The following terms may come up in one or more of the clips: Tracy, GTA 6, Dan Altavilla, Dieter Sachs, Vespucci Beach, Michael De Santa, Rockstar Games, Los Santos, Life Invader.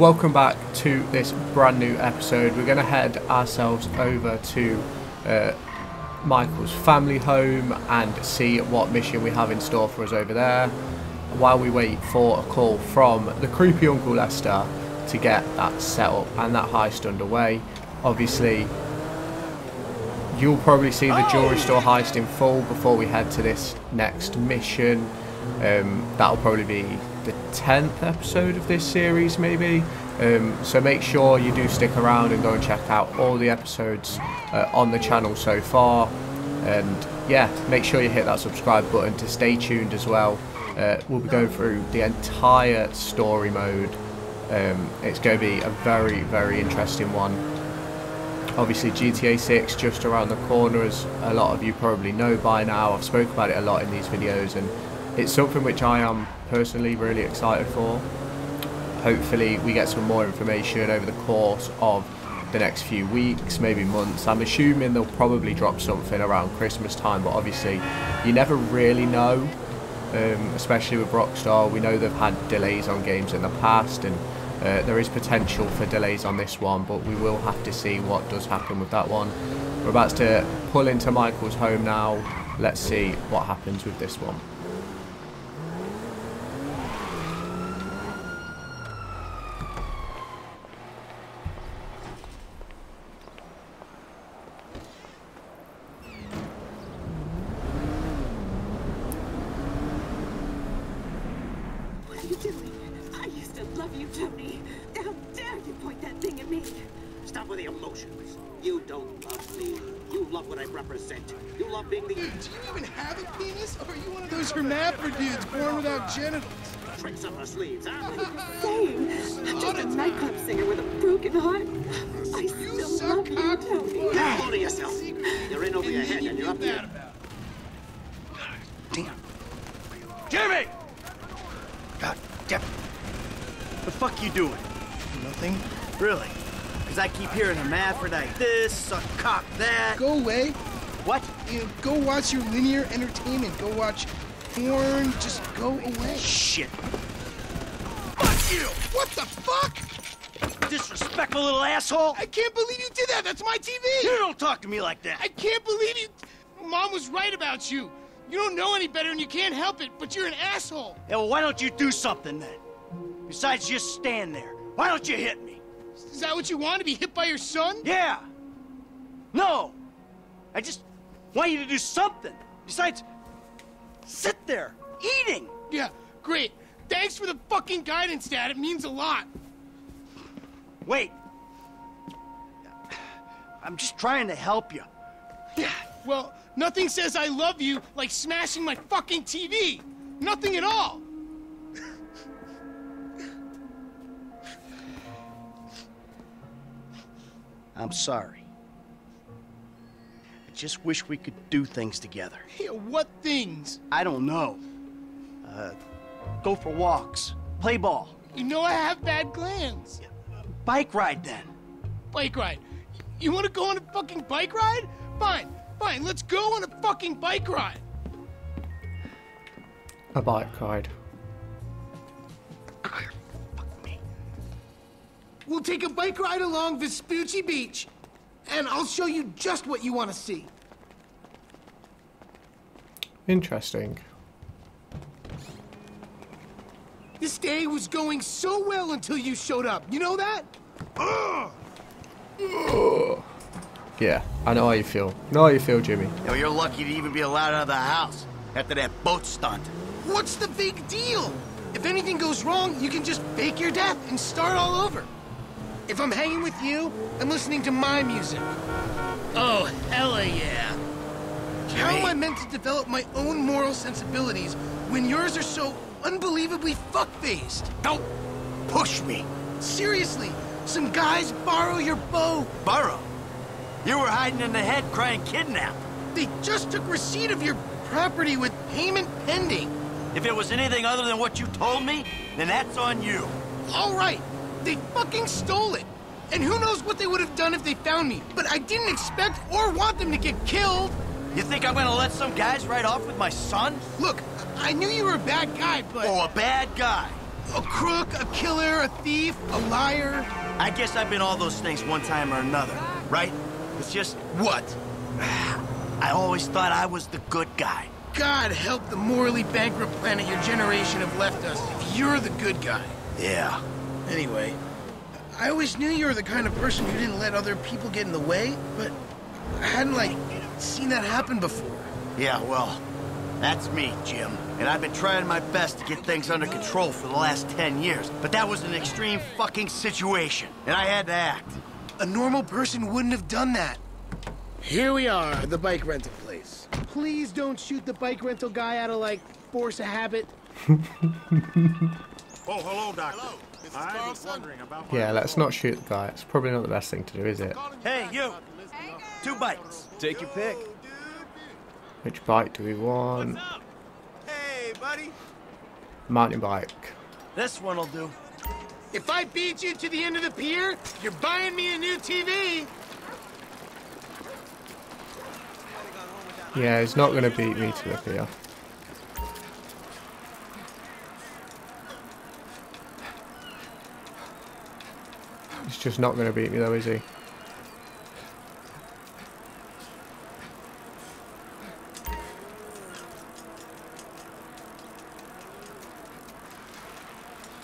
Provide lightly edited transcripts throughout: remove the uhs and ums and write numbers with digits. Welcome back to this brand new episode. We're going to head ourselves over to Michael's family home and see what mission we have in store for us over there while we wait for a call from the creepy Uncle Lester to get that set up and that heist underway. Obviously, you'll probably see the jewelry store heist in full before we head to this next mission. That'll probably be the 10th episode of this series maybe, so make sure you do stick around and go and check out all the episodes on the channel so far, and yeah, make sure you hit that subscribe button to stay tuned as well. We'll be going through the entire story mode. It's going to be a very, very interesting one. Obviously GTA 6 just around the corner, as a lot of you probably know by now. I've spoken about it a lot in these videos, and it's something which I am personally really excited for. Hopefully we get some more information over the course of the next few weeks, maybe months. I'm assuming they'll probably drop something around Christmas time, but obviously you never really know, especially with Rockstar. We know they've had delays on games in the past, and there is potential for delays on this one, but we will have to see what does happen with that one. We're about to pull into Michael's home now. Let's see what happens with this one. Go watch your linear entertainment. Go watch porn. Just go away. Shit. Fuck you! What the fuck? Disrespectful little asshole. I can't believe you did that. That's my TV. You don't talk to me like that. I can't believe you. Mom was right about you. You don't know any better and you can't help it, but you're an asshole. Yeah, well, why don't you do something then? Besides just stand there. Why don't you hit me? Is that what you want? To be hit by your son? Yeah. No. I just... I want you to do something besides sit there eating. Yeah, great. Thanks for the fucking guidance, Dad. It means a lot. Wait. I'm just trying to help you. Yeah, well, nothing says I love you like smashing my fucking TV. Nothing at all. I'm sorry. Just wish we could do things together. Yeah, what things? I don't know. Go for walks. Play ball. You know I have bad glands. Yeah, bike ride then. Bike ride? You want to go on a fucking bike ride? Fine, fine. Let's go on a fucking bike ride. A bike ride. Fuck me. We'll take a bike ride along Vespucci Beach. And I'll show you just what you want to see. Interesting. This day was going so well until you showed up. You know that? Yeah, I know how you feel. I know how you feel, Jimmy. Yo, you're lucky to even be allowed out of the house after that boat stunt. What's the big deal? If anything goes wrong, you can just fake your death and start all over. If I'm hanging with you, I'm listening to my music. Oh, hella yeah. How am I meant to develop my own moral sensibilities when yours are so unbelievably fuck-faced? Don't push me. Seriously, some guys borrow your bow. Borrow? You were hiding in the head crying kidnapped. They just took receipt of your property with payment pending. If it was anything other than what you told me, then that's on you. All right. They fucking stole it. And who knows what they would have done if they found me. But I didn't expect or want them to get killed. You think I'm gonna let some guys ride off with my son? Look, I knew you were a bad guy, but... Oh, a bad guy. A crook, a killer, a thief, a liar. I guess I've been all those things one time or another, right? It's just... What? I always thought I was the good guy. God help the morally bankrupt planet your generation have left us if you're the good guy. Yeah. Anyway, I always knew you were the kind of person who didn't let other people get in the way, but I hadn't, like, seen that happen before. Yeah, well, that's me, Jim. And I've been trying my best to get things under control for the last 10 years, but that was an extreme fucking situation, and I had to act. A normal person wouldn't have done that. Here we are, the bike rental place. Please don't shoot the bike rental guy out of, like, force of habit. Oh, hello, Doctor. Hello. I was wondering about my... Yeah, let's not shoot the guy. It's probably not the best thing to do, is it? Hey, you! Hey, 2 bikes. Take your pick. Which bike do we want? Hey, buddy. Mountain bike. This one'll do. If I beat you to the end of the pier, you're buying me a new TV. Yeah, he's not going to beat me to the pier. He's just not going to beat me though, is he?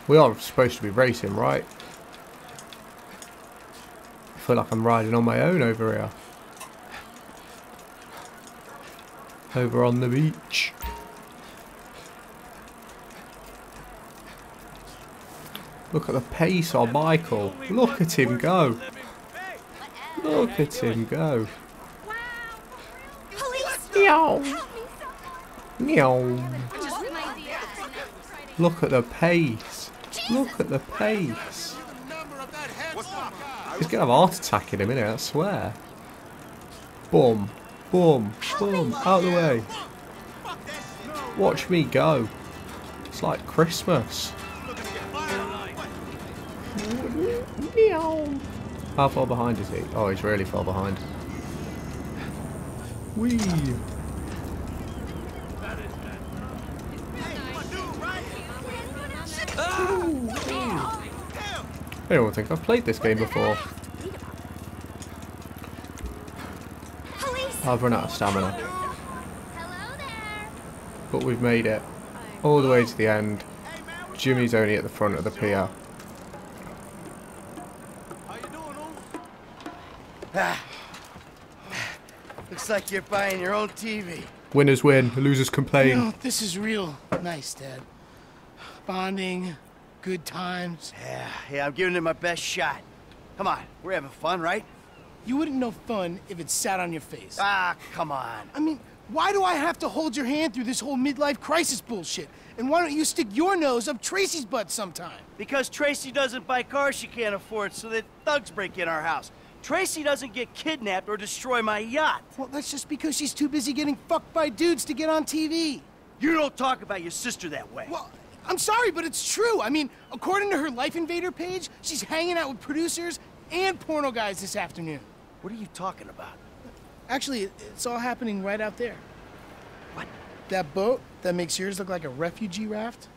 We are supposed to be racing, right? I feel like I'm riding on my own over here. Over on the beach. Look at the pace on Michael. Look at him go. Look at him go. Wow. Police. Meow. Meow. Look at the pace. Look at the pace. He's going to have a heart attack in a minute, I swear. Boom, boom, boom, out of the way. Watch me go. It's like Christmas. How far behind is he? Oh, he's really far behind. Whee. I don't think I've played this game before. I've run out of stamina. But we've made it all the way to the end. Jimmy's only at the front of the pier. Ah. Looks like you're buying your own TV. Winners win, losers complain. You know, this is real nice, Dad. Bonding. Good times. Yeah, I'm giving it my best shot. Come on, we're having fun, right? You wouldn't know fun if it sat on your face. Ah, come on. I mean, why do I have to hold your hand through this whole midlife crisis bullshit? And why don't you stick your nose up Tracy's butt sometime? Because Tracy doesn't buy cars she can't afford so that thugs break in our house. Tracy doesn't get kidnapped or destroy my yacht. Well, that's just because she's too busy getting fucked by dudes to get on TV. You don't talk about your sister that way. Well, I'm sorry, but it's true. I mean, according to her Life Invader page, she's hanging out with producers and porno guys this afternoon. What are you talking about? Actually, it's all happening right out there. What? That boat that makes yours look like a refugee raft?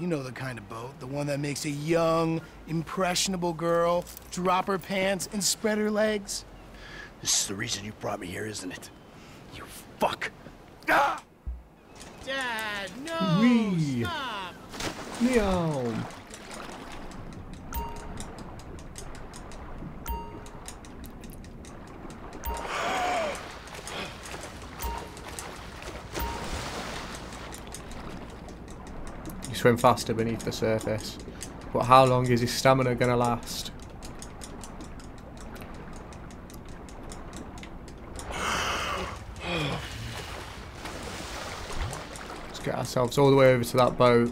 You know the kind of boat, the one that makes a young, impressionable girl drop her pants and spread her legs. This is the reason you brought me here, isn't it? You fuck. Ah! Dad, no! Wee. Stop! Meow! You swim faster beneath the surface. But how long is his stamina gonna last? Get ourselves all the way over to that boat.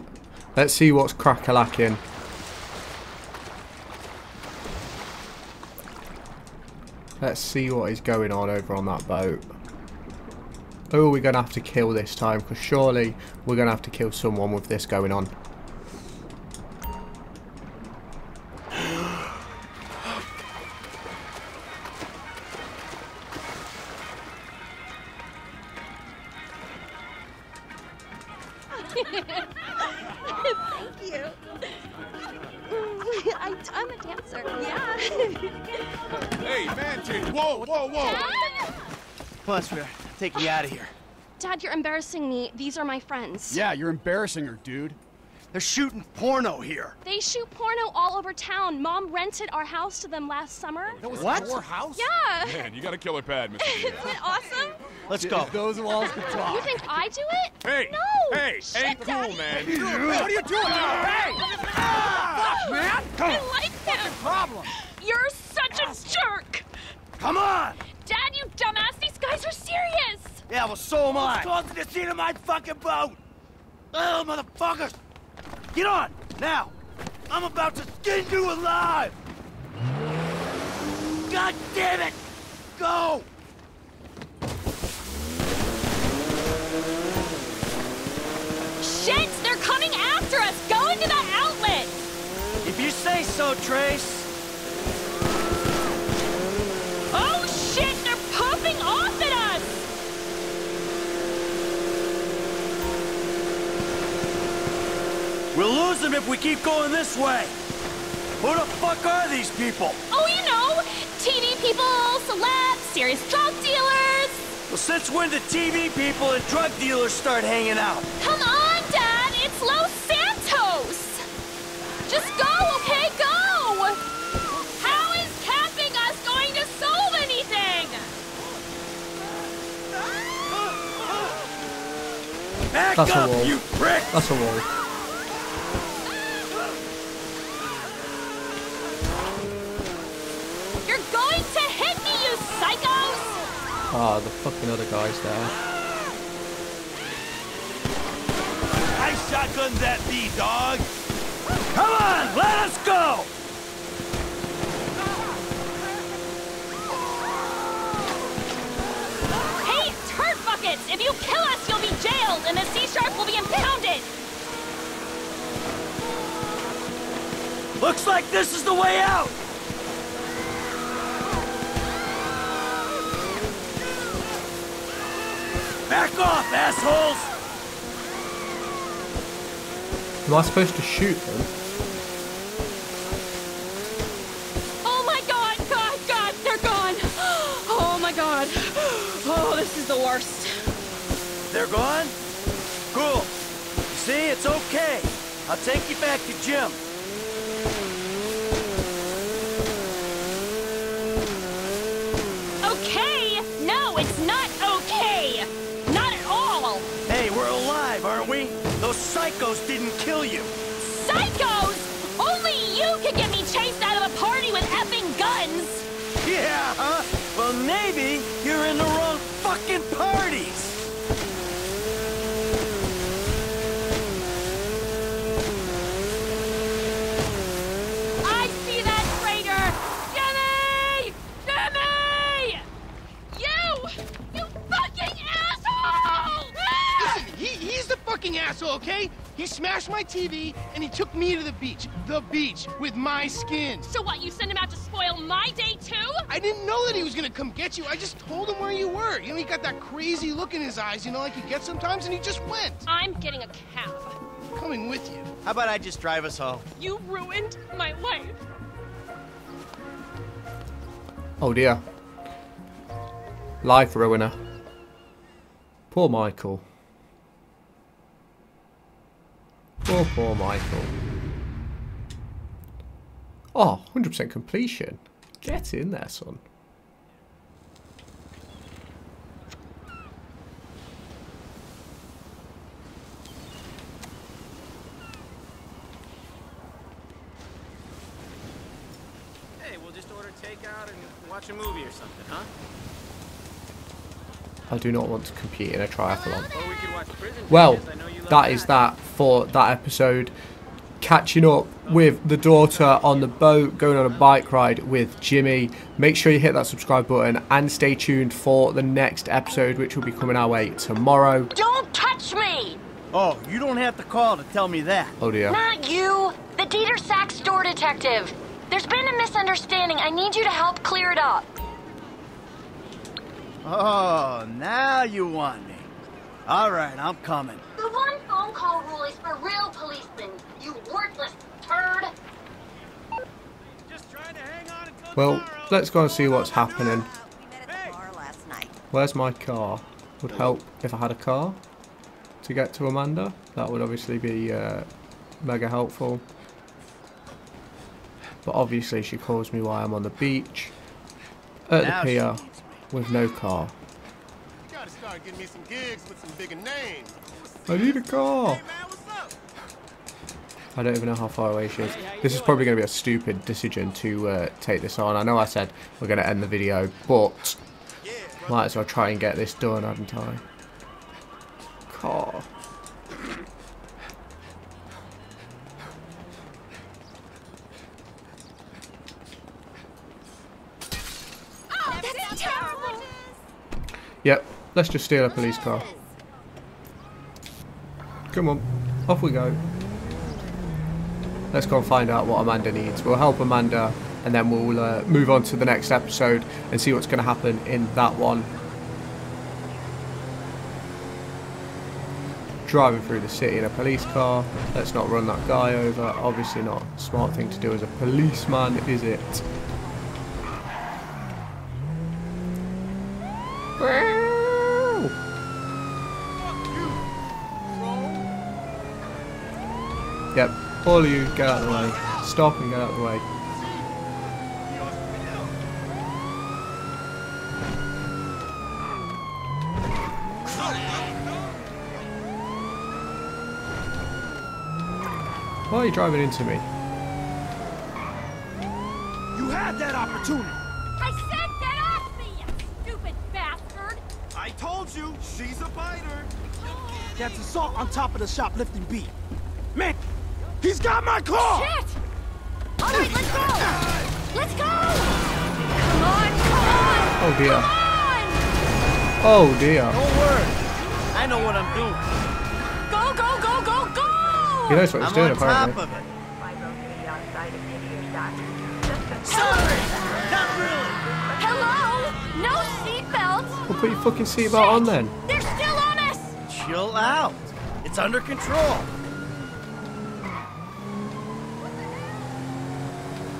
Let's see what's crack-a-lacking. Let's see what is going on over on that boat. Who are we going to have to kill this time? Because surely we're going to have to kill someone with this going on. I'm a dancer. Yeah. Hey, man, Jake. Whoa, whoa, whoa. Dad? Come on, sweetheart. Take me out of here. Dad, you're embarrassing me. These are my friends. Yeah, you're embarrassing her, dude. They're shooting porno here. They shoot porno all over town. Mom rented our house to them last summer. That was your house? Yeah. Man, you got a killer pad, Mr. Isn't it awesome? Let's go. If those walls could talk. You think I do it? Hey. No. Hey. Shit, ain't cool, Daddy. Man. What are you doing? Hey. Fuck, man. Come on. I like him. What's the problem? You're such a jerk. Come on. Dad, you dumbass. These guys are serious. Yeah, well, so am I. Talk to the scene of my fucking boat. Oh, motherfuckers. Get on! Now! I'm about to skin you alive! God damn it! Go! Shit! They're coming after us! Go into the outlet! If you say so, Trace. Oh shit! They're popping off at us! We'll lose them if we keep going this way. Who the fuck are these people? Oh, you know, TV people, celebs, serious drug dealers. Well, since when did TV people and drug dealers start hanging out? Come on, Dad, it's Los Santos. Just go, okay, go. How is capping us going to solve anything? Back up, you prick! That's a wall. Ah, the fucking other guy's there. I shotgunned that bee, dog! Come on, let us go! Hey, turd buckets! If you kill us, you'll be jailed, and the sea shark will be impounded! Looks like this is the way out! Back off, assholes! Am I supposed to shoot them? Oh my god, god, god, they're gone! Oh my god. Oh, this is the worst. They're gone? Cool. See, it's okay. I'll take you back to Jim. Okay? No, it's not okay! Hey, we're alive, aren't we? Those psychos didn't kill you. Psychos? Only you could get me chased out of a party with effing guns. Yeah, huh? Well, maybe you're in the wrong fucking parties. Asshole, okay? He smashed my TV and he took me to the beach with my skin. So what, you sent him out to spoil my day too? I didn't know that he was gonna come get you. I just told him where you were. You know, he got that crazy look in his eyes, you know, like he gets sometimes, and he just went. I'm getting a cab. Coming with you. How about I just drive us home? You ruined my life. Oh dear. Life ruiner. Poor Michael. Poor Michael. Oh, 100% completion. Get in there, son. Hey, we'll just order takeout and watch a movie or something, huh? I do not want to compete in a triathlon. Well, that is that for that episode. Catching up with the daughter on the boat, going on a bike ride with Jimmy. Make sure you hit that subscribe button and stay tuned for the next episode, which will be coming our way tomorrow. Don't touch me! Oh, you don't have to call to tell me that. Oh dear. Not you, the Dieter Sachs store detective. There's been a misunderstanding. I need you to help clear it up. Oh, now you want me. All right, I'm coming. The one phone call rule is for real policemen, you worthless turd. Well, let's go and see what's happening. Where's my car? Would help if I had a car to get to Amanda. That would obviously be mega helpful. But obviously she calls me while I'm on the beach at the pier with no car. You gotta start getting me some gigs with some bigger names. I need a car. Hey man, what's up? I don't even know how far away she is. Hey, this is probably going to be a stupid decision to take this on. I know I said we're going to end the video, but yeah, might as well try and get this done, hadn't I? Car. Yep, let's just steal a police car. Come on, off we go. Let's go and find out what Amanda needs. We'll help Amanda and then we'll move on to the next episode and see what's going to happen in that one. Driving through the city in a police car. Let's not run that guy over. Obviously not a smart thing to do as a policeman, is it? Yep, all of you get out of the way. Stop and get out of the way. Why are you driving into me? You had that opportunity. I said get off me, you stupid bastard. I told you, she's a biter. That's assault on top of the shoplifting beat. Man. He's got my claw! Shit! Alright, let's go! Let's go! Come on, come on! Oh dear. Come on! Oh dear. Don't worry. I know what I'm doing. Go, go, go, go, go! He knows what he's doing, apparently. I'm on top of it. Sorry! Not really! Hello? No seatbelt! Well, put your fucking seatbelt on then. They're still on us! Chill out. It's under control.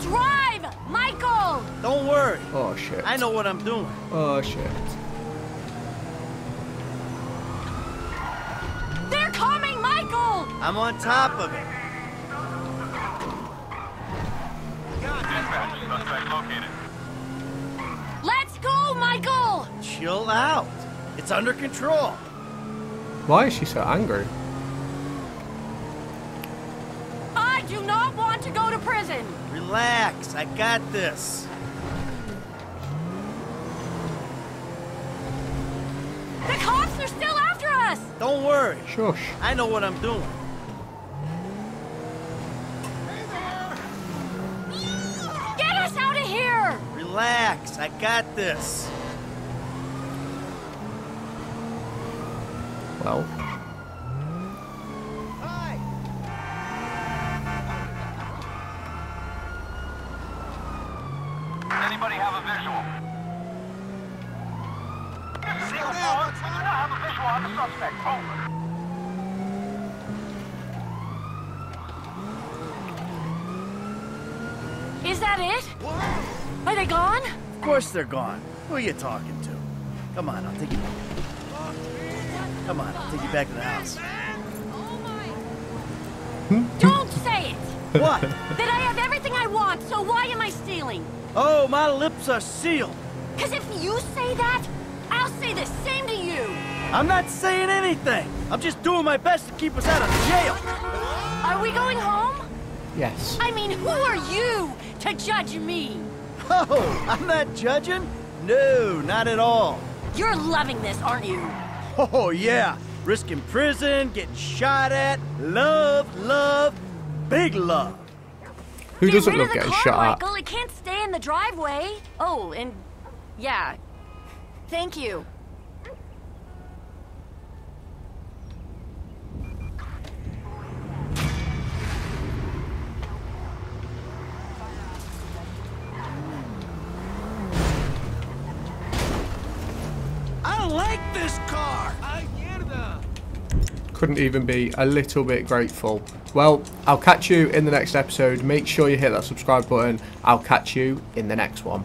Drive, Michael! Don't worry. Oh, shit. I know what I'm doing. Oh, shit. They're coming, Michael! I'm on top of it. Let's go, Michael! Chill out. It's under control. Why is she so angry? I do not want to go to prison. Relax, I got this. The cops are still after us! Don't worry. Shush. I know what I'm doing. Hey there. Get us out of here! Relax, I got this. Well. Anybody have a visual? Seal forward. We do not have a visual on the suspect. Over. Is that it? What? Are they gone? Of course they're gone. Who are you talking to? Come on, I'll take you back. Come on, I'll take you back to the house. Don't say it! What? That I have everything I want, so why am I stealing? Oh, my lips are sealed. Because if you say that, I'll say the same to you. I'm not saying anything. I'm just doing my best to keep us out of jail. Are we going home? Yes. I mean, who are you to judge me? Oh, I'm not judging? No, not at all. You're loving this, aren't you? Oh, yeah. Risking prison, getting shot at, love, big love. Who doesn't love getting shot at? It can't stay in the driveway. Oh, and yeah. Thank you. I like this car. couldn't even be a little bit grateful. Well, I'll catch you in the next episode. Make sure you hit that subscribe button. I'll catch you in the next one.